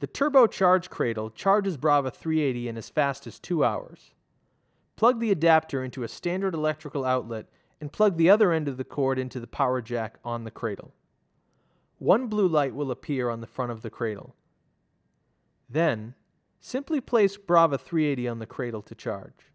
The turbocharge cradle charges Braava 380 in as fast as 2 hours. Plug the adapter into a standard electrical outlet and plug the other end of the cord into the power jack on the cradle. One blue light will appear on the front of the cradle. Then, simply place Braava 380 on the cradle to charge.